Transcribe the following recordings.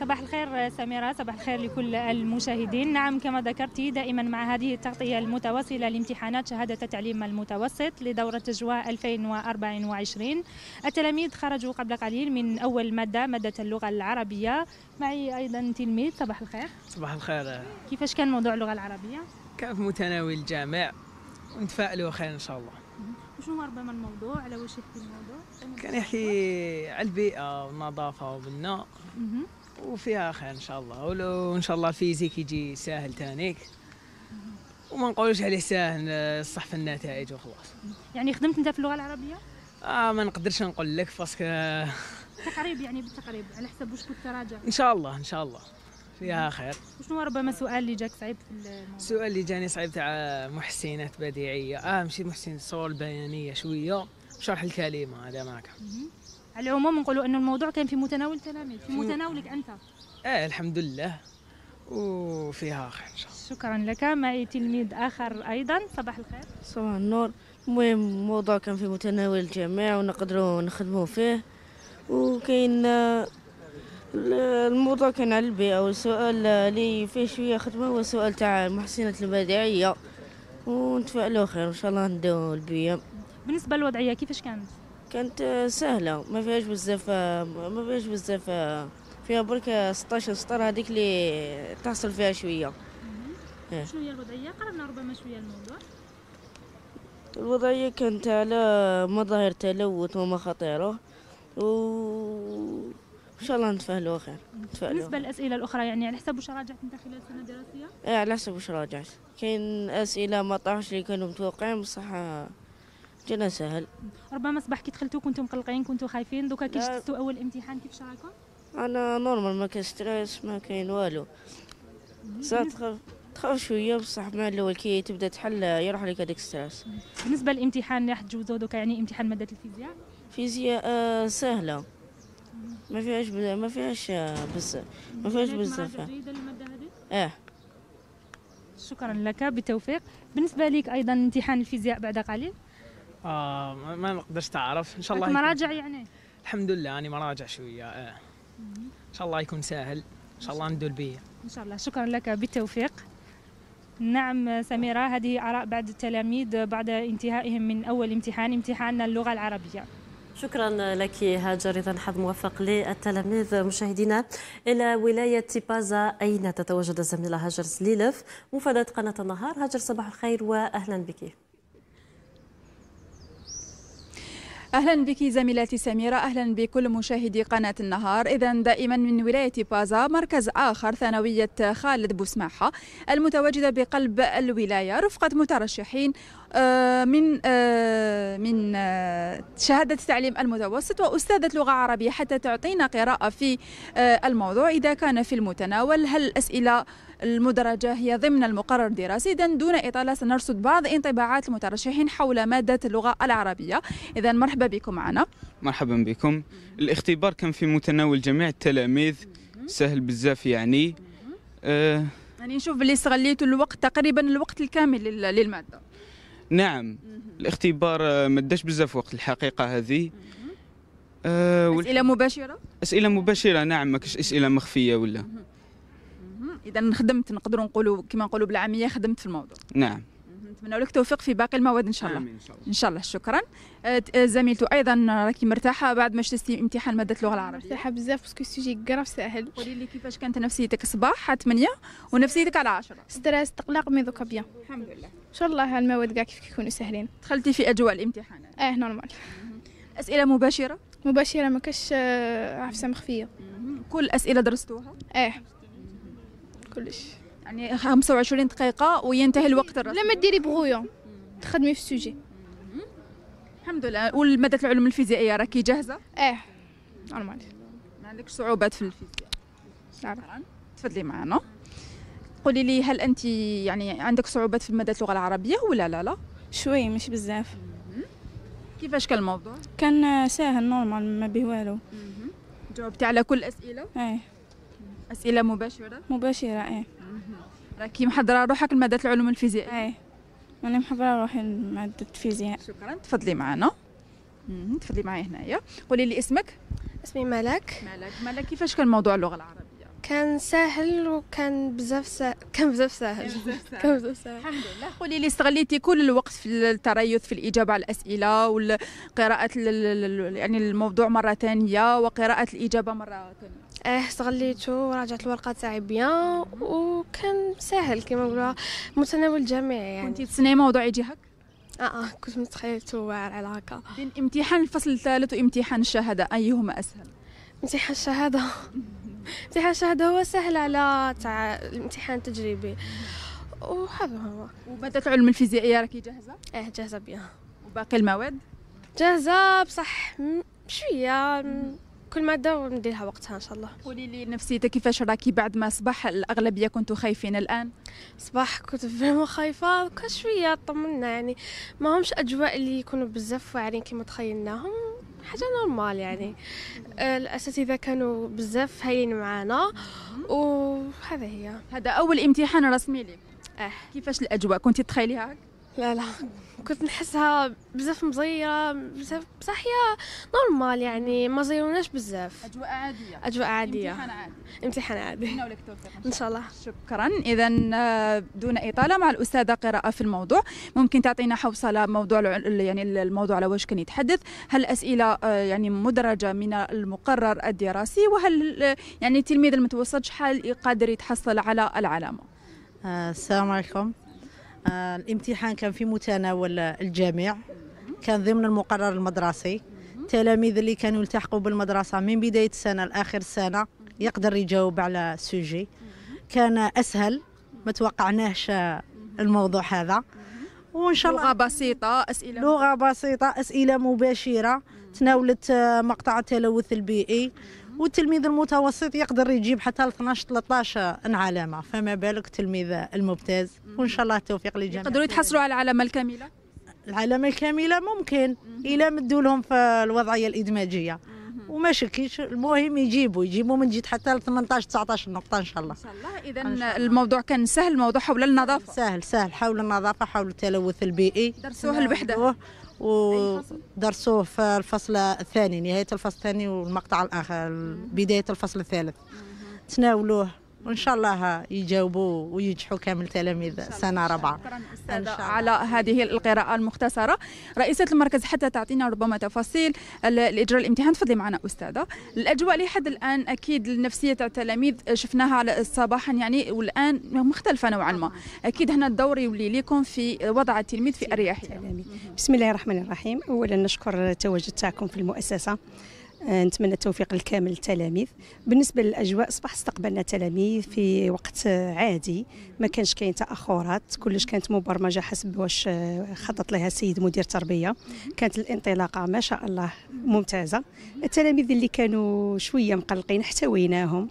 صباح الخير سميرة، صباح الخير لكل المشاهدين. نعم كما ذكرتي دائما مع هذه التغطية المتواصلة لامتحانات شهادة التعليم المتوسط لدورة جوائز 2024، التلاميذ خرجوا قبل قليل من أول مادة اللغة العربية. معي أيضا تلميذ، صباح الخير. صباح الخير. كيفاش كان موضوع اللغة العربية؟ كان في متناول الجميع ونتفائلوا خير إن شاء الله. شنو ربما الموضوع؟ على واش يحكي الموضوع؟ كان يحكي على البيئة والنظافة والبناء وفيها خير ان شاء الله، وان شاء الله الفيزيك يجي ساهل تانيك وما نقولوش عليه ساهل صح في النتائج وخلاص. يعني خدمت انت في اللغه العربيه؟ ما نقدرش نقول لك باسكو تقريب، يعني بالتقريب على حسب واش كنت تراجع. ان شاء الله ان شاء الله فيها خير. وشنو ربما السؤال اللي جاك صعيب في الموضوع؟ السؤال اللي جاني صعيب تاع محسنات بديعيه، ماشي محسن الصور البيانيه شويه شرح الكلمه هذا معك. على العموم نقولوا أن الموضوع كان في متناول التلاميذ، في متناولك أنت. الحمد لله وفيها خير إن شاء الله. شكرا لك. معي تلميذ آخر أيضا، صباح الخير. صباح النور. المهم الموضوع كان في متناول الجميع ونقدروا نخدموا فيه، وكاين الموضوع كان على البيئة، والسؤال اللي فيه شوية خدمة هو سؤال تاع المحسنات البديعية، ونتفائلوا خير إن شاء الله نداو البيئة. بالنسبة للوضعية كيفاش كانت؟ كانت سهله، ما فيهاش بزاف فيها برك 16 سطر، هذيك اللي تحصل فيها شويه. شنو هي الوضعيه؟ قربنا ربما شويه الموضوع. الوضعيه كانت على مظاهر تلوث وما خطيره، وان شاء الله نتفاهلوا خير. بالنسبه للاسئله الاخرى، يعني على حسب واش راجعت انت خلال السنه الدراسيه؟ على حسب واش راجعت. كاين اسئله ما طاحش اللي كانوا متوقعين، بصح جينا سهل. ربما الصباح كي دخلتو كنتو مقلقين، كنتو خايفين، دوكا كي شفتو اول امتحان كيفاش راكم؟ انا نورمال، ما كاين ستريس، ما كاين والو. بصح تخاف شويه، بصح مع الاول كي تبدا تحل يروح لك هذاك ستريس. بالنسبه للامتحان اللي راح تجوزو دوكا، يعني امتحان ماده الفيزياء؟ فيزياء سهله، ما فيهاش بزاف. جيده الماده هذه. شكرا لك، بالتوفيق. بالنسبه لك ايضا امتحان الفيزياء بعد قليل. ما نقدرش تعرف ان شاء الله. مراجع يعني؟ الحمد لله اني مراجع شويه. ان شاء الله يكون ساهل، ان شاء الله ندول بيه ان شاء الله. شكرا لك، بالتوفيق. نعم سميرة، هذه اراء بعض التلاميذ بعد انتهائهم من اول امتحان اللغة العربية. شكرا لك هاجر. إذا حظ موفق للتلاميذ. مشاهدينا إلى ولاية بازا أين تتواجد الزميلة هاجر سليلف مفادة قناة النهار. هاجر صباح الخير وأهلا بك. أهلا بك زميلاتي سميرة، أهلا بكل مشاهدي قناة النهار. إذا دائما من ولاية بازا مركز آخر، ثانوية خالد بوسماحة المتواجدة بقلب الولاية رفقة مترشحين من شهادة التعليم المتوسط وأستاذة لغة عربية حتى تعطينا قراءة في الموضوع إذا كان في المتناول. هل الأسئلة المدرجة هي ضمن المقرر الدراسي؟ إذن دون إطالة سنرصد بعض انطباعات المترشحين حول مادة اللغة العربية. إذن مرحبا بكم معنا. مرحبا بكم. الاختبار كان في متناول جميع التلاميذ، سهل بزاف يعني. يعني نشوف بلي استغليتوا الوقت تقريبا الوقت الكامل للمادة. نعم الاختبار ما داش بزاف وقت الحقيقة هذه. أسئلة مباشرة؟ أسئلة مباشرة نعم، ما كاش أسئلة مخفية ولا. إذا خدمت، نقدروا نقولوا كما نقولوا بالعامية، خدمت في الموضوع. نعم. نتمنى لك التوفيق في باقي المواد إن شاء الله. آمين إن شاء الله. إن شاء الله. شكرا. زميلته أيضا راكي مرتاحة بعد ما شتي امتحان مادة اللغة العربية؟ مرتاحة بزاف باسكو السوجي كراف ساهل. قولي لي كيفاش كانت نفسيتك الصباح 8 ونفسيتك على 10؟ ستريس تقلق مي دوكا بيان. الحمد لله. إن شاء الله المواد كاع كيف كيكونوا ساهلين. دخلتي في أجواء الامتحان؟ نورمال. أسئلة مباشرة؟ مباشرة ما كاش عفسة مخفية. كل الأسئلة درستوها؟ كلش. يعني 25 دقيقة وينتهي الوقت الرسمي. لما ديري بغويا تخدمي في السوجي. الحمد لله. والمادة العلوم الفيزيائية راكي جاهزة؟ نورمال. ما عندكش صعوبات في الفيزياء؟ لا. تفضلي معنا. قولي لي هل أنت يعني عندك صعوبات في مادة اللغة العربية ولا لا؟ شوي مش بزاف. كيفاش كان الموضوع؟ كان ساهل نورمال ما به والو. جاوبتي على كل الأسئلة؟ أسئلة مباشرة؟ مباشرة. راكي محضرة روحك لمادة العلوم الفيزيائية؟ أنا محضرة روحي لمادة الفيزياء. شكرا. تفضلي معنا. تفضلي معايا هنايا. قولي لي اسمك؟ اسمي ملك. ملك كيفاش كان موضوع اللغة العربية؟ كان ساهل وكان بزاف ساهل كان بزاف ساهل الحمد لله. قولي لي استغليتي كل الوقت في التريث في الإجابة على الأسئلة وقراءة يعني الموضوع مرة ثانية وقراءة الإجابة مرة ثانية؟ اه استغليته وراجعت الورقة تاعي بيان وكان ساهل كما نقولوها متناول الجميع. يعني كنتي تسناي موضوع يجي هك؟ كنت متخيلته واعر على هكا. بين امتحان الفصل الثالث وامتحان الشهادة أيهما أسهل؟ امتحان الشهادة هو سهل على تاع الامتحان التجريبي وهذا هو. ومادة العلوم الفيزيائية راكي جاهزة؟ اه جاهزة بيان. وباقي المواد؟ جاهزة بصح شوية، كل مادة نديرها وقتها ان شاء الله. قولي لي نفسيتك كيفاش راكي بعد ما صباح الاغلبية كنتوا خايفين الان؟ صباح كنت فريمون خايفة وكا شوية طمنا، يعني ماهمش اجواء اللي يكونوا بزاف واعرين كما تخيلناهم، حاجة نورمال يعني. الأساتذة كانوا بزاف هايين معانا وهذا هي. هذا أول امتحان رسمي لك. كيفاش الأجواء كنتي تتخيليها هك؟ لا كنت نحسها بزاف مزيرة بزاف، بصح هي نورمال يعني ما زيروناش بزاف. أجواء عادية امتحان عادي إن شاء الله. شكرا. إذا دون إطالة مع الأستاذة قراءة في الموضوع، ممكن تعطينا حوصلة موضوع يعني الموضوع على واش كان يتحدث؟ هل الأسئلة يعني مدرجة من المقرر الدراسي؟ وهل يعني التلميذ المتوسط شحال قادر يتحصل على العلامة؟ السلام عليكم. الامتحان كان في متناول الجميع، كان ضمن المقرر المدرسي. التلاميذ اللي كانوا يلتحقوا بالمدرسة من بداية السنة لآخر السنة يقدر يجاوب على سوجي. كان أسهل، ما توقعناهش الموضوع هذا، وإن شاء الله. لغة بسيطة، أسئلة مباشرة تناولت مقطع التلوث البيئي، والتلميذ المتوسط يقدر يجيب حتى 12-13 علامة، فما بالك التلميذ الممتاز. وإن شاء الله التوفيق للجميع. يقدروا يتحصلوا على العلامة الكاملة؟ العلامة الكاملة ممكن إلا مدوا لهم في الوضعية الإدماجية وما شكيش، المهم يجيبوا من جهة حتى 18-19 نقطة إن شاء الله. إذا الموضوع كان سهل، موضوع حول النظافة. سهل حول النظافة، حول التلوث البيئي. درسوه الوحدة؟ ودرسوه في الفصل الثاني، نهاية الفصل الثاني والمقطع الآخر بداية الفصل الثالث تناولوه، وإن شاء الله يجاوبوا وينجحوا كامل تلاميذ سنة رابعة. شكرا على هذه القراءة المختصرة. رئيسة المركز حتى تعطينا ربما تفاصيل الإجراء الامتحان، تفضلي معنا أستاذة. الأجواء لحد الآن أكيد النفسية تاع التلاميذ شفناها على صباحا يعني، والآن مختلفة نوعا ما. أكيد هنا الدور يولي لكم في وضع التلميذ في أريحية. بسم الله الرحمن الرحيم. أولا نشكر التواجد تاعكم في المؤسسة، نتمنى التوفيق الكامل للتلاميذ. بالنسبه للاجواء صباح استقبلنا تلاميذ في وقت عادي، ما كانش كاين تاخرات، كلش كانت مبرمجه حسب واش خطط لها السيد مدير التربيه. كانت الانطلاقه ما شاء الله ممتازه. التلاميذ اللي كانوا شويه مقلقين احتويناهم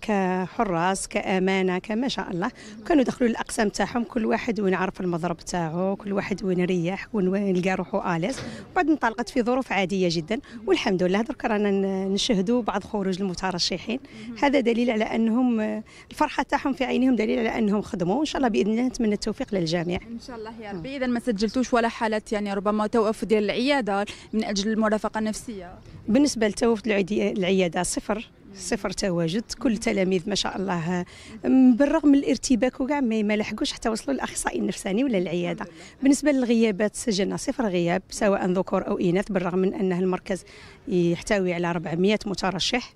كحراس كامانه ما شاء الله، كانوا دخلوا للاقسام تاعهم، كل واحد وين عرف المضرب تاعو، كل واحد وين ريح وين لقى روحه آليس، وبعد انطلقت في ظروف عاديه جدا. والحمد لله درك رانا نشهدوا بعض خروج المترشحين، هذا دليل على انهم الفرحه تاعهم في عينهم دليل على انهم خدموا. وان شاء الله باذن الله نتمنى التوفيق للجميع ان شاء الله يا ربي. اذا ما سجلتوش ولا حاله يعني ربما توقف ديال العياده من اجل المرافقه النفسيه؟ بالنسبه لتوقف العياده صفر تواجد. كل التلاميذ ما شاء الله بالرغم من الارتباك وكاع ما لحقوش حتى وصلوا للاخصائي النفساني ولا العياده. بالنسبه للغيابات سجلنا صفر غياب سواء ذكور او اناث، بالرغم من انه المركز يحتوي على 400 مترشح،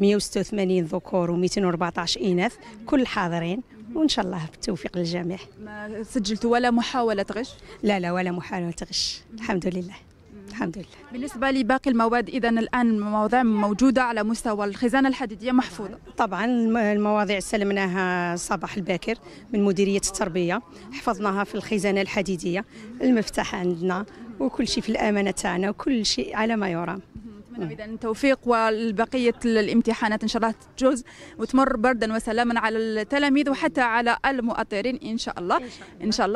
186 ذكور و214 اناث، كل حاضرين. وان شاء الله بالتوفيق للجميع. ما سجلتوا ولا محاوله غش؟ لا ولا محاوله غش، الحمد لله الحمد لله. بالنسبة لباقي المواد إذا الآن المواضيع موجودة على مستوى الخزانة الحديدية محفوظة؟ طبعا المواضيع سلمناها صباح الباكر من مديرية التربية، حفظناها في الخزانة الحديدية، المفتاح عندنا وكل شيء في الأمانة تاعنا وكل شيء على ما يرام. إذا التوفيق والبقية الامتحانات إن شاء الله تجوز وتمر بردا وسلاما على التلاميذ وحتى على المؤطرين إن شاء الله.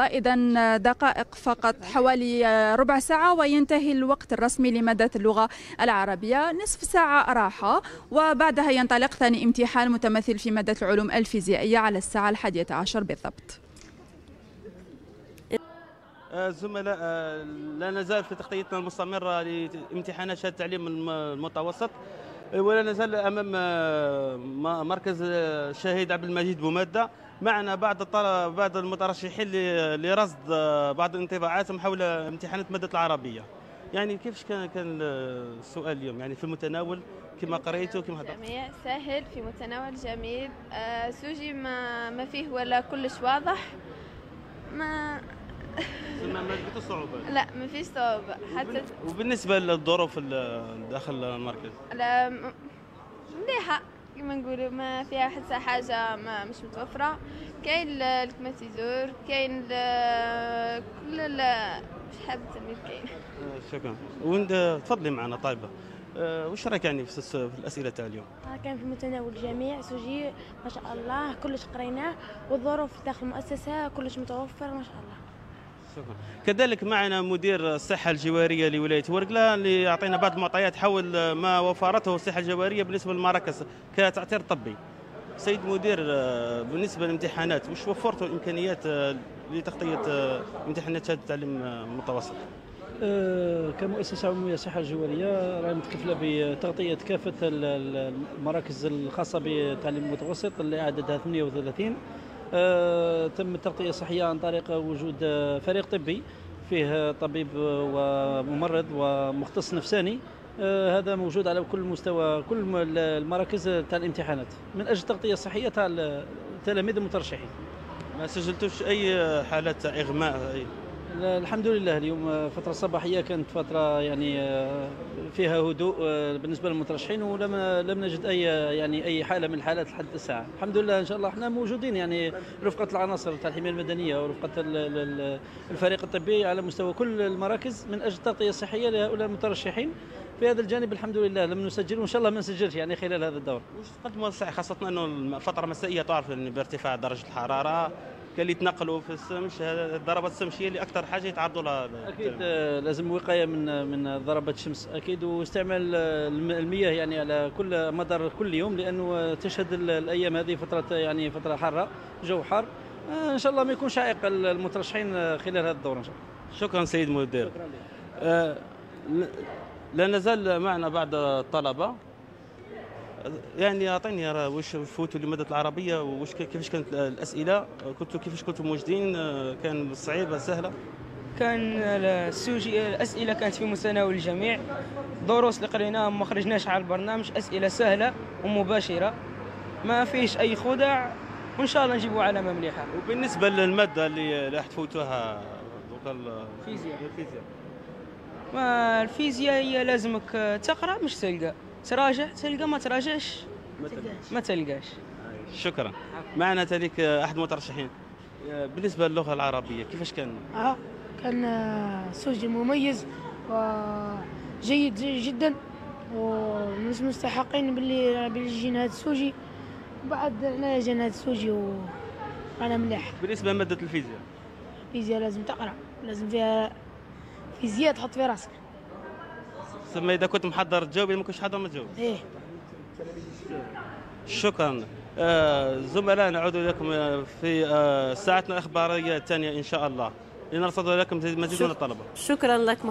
إذا دقائق فقط، حوالي ربع ساعة وينتهي الوقت الرسمي لمادة اللغة العربية، نصف ساعة راحة وبعدها ينطلق ثاني امتحان متمثل في مادة العلوم الفيزيائية على الساعة 11 بالضبط. زملاء لا نزال في تخطيطنا المستمرة لامتحانات شهادة التعليم المتوسط، ولا نزال امام مركز الشهيد عبد المجيد بوماده. معنا بعض المترشحين لرصد بعض الانطباعاتهم حول امتحانات ماده العربيه. يعني كيفاش كان السؤال اليوم يعني في المتناول كما قريته وكما هضرت؟ جميع سهل في متناول جميل، سوجي ما فيه ولا كلش واضح، ما لقيتوش صعوبة؟ لا ما فيش صعوبة حتى. وبالنسبة للظروف داخل المركز؟ لا مليحة كما نقولوا، ما فيها حتى حاجة ما مش متوفرة. كاين الكماتيزور، كاين كل مش حابة التلميذ كاين. شكرا. وانت تفضلي معنا طالبة، واش رايك يعني في الاسئله تاع اليوم؟ كان في متناول الجميع، سوجي ما شاء الله كلش قريناه، والظروف داخل المؤسسه كلش متوفر ما شاء الله. شكرا. كذلك معنا مدير الصحه الجواريه لولايه ورقله اللي يعطينا بعض المعطيات حول ما وفرته الصحه الجواريه بالنسبه للمراكز كتاثير طبي. سيد مدير، بالنسبه للامتحانات واش وفرتوا الامكانيات لتغطيه امتحانات شهاده التعليم المتوسط؟ كمؤسسه عموميه الصحه الجواريه راهي متكفله بتغطيه كافه المراكز الخاصه بالتعليم المتوسط اللي عددها 38. تم التغطيه الصحيه عن طريق وجود فريق طبي فيه طبيب وممرض ومختص نفساني. هذا موجود على كل مستوى كل المراكز تاع الامتحانات من اجل التغطيه الصحيه تاع التلاميذ المترشحين. ما سجلتوش اي حالات اغماء؟ أي. الحمد لله اليوم فترة الصباحية كانت فترة يعني فيها هدوء بالنسبة للمترشحين، ولم نجد أي حالة من الحالات لحد الساعة. الحمد لله إن شاء الله احنا موجودين يعني رفقة العناصر تاع الحماية المدنية ورفقة الفريق الطبي على مستوى كل المراكز من أجل التغطية الصحية لهؤلاء المترشحين. في هذا الجانب الحمد لله لم نسجل وإن شاء الله ما نسجلش يعني خلال هذا الدور. واش تقدموا للصحة خاصة أنه الفترة المسائية تعرف بارتفاع درجة الحرارة كان اللي يتنقلوا في السمش، ضربات الشمسية اللي أكثر حاجة يتعرضوا لها. أكيد لازم وقاية من ضربات الشمس أكيد، واستعمال المياه يعني على كل مدار كل يوم، لأنه تشهد الأيام هذه فترة يعني فترة حارة، جو حار. إن شاء الله ما يكونش عائق المترشحين خلال هذا الدور إن شاء الله. شكرا سيد مدير. شكرا لك. لا نزال معنا بعض الطلبة. يعني اعطيني واش فوتوا لماده العربيه واش كيفاش كانت الاسئله؟ كيفاش كنتوا موجودين؟ كان صعيبه سهله؟ كان السوجي الاسئله كانت في متناول الجميع، دروس اللي قريناها ما خرجناش على البرنامج، اسئله سهله ومباشره ما فيش اي خدع، وان شاء الله نجيبوا علامه مليحه. وبالنسبه للماده اللي راح تفوتوها دوكا الفيزياء، ما الفيزياء هي لازمك تقرا مش تلقى، تراجع تلقى، ما تراجعش ما تلقاش. شكرا. معنا تلك احد المترشحين. بالنسبه للغه العربيه كيفاش كان؟ كان سوجي مميز وجيد جدا، ومستحقين باللي جينا هذا السوجي. بعد هنا جانا هذا السوجي وانا مليح. بالنسبه لماده الفيزياء، الفيزياء لازم تقرا، لازم فيها فيزياء تحط في راسك. تسمى اذا كنت محضر تجاوب، اذا ما كنتش حاضر ما تجاوب. ايه. شكرا. زملاء نعود لكم في ساعتنا الاخباريه الثانيه ان شاء الله لنرصد لكم مزيد من الطلبه. شكرا لك.